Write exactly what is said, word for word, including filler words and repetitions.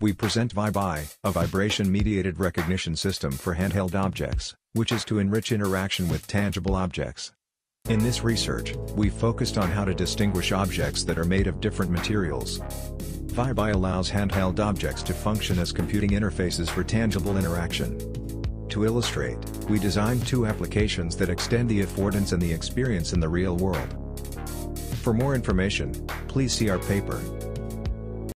We present VibEye, a vibration-mediated recognition system for handheld objects, which is to enrich interaction with tangible objects. In this research, we focused on how to distinguish objects that are made of different materials. VibEye allows handheld objects to function as computing interfaces for tangible interaction. To illustrate, we designed two applications that extend the affordance and the experience in the real world. For more information, please see our paper.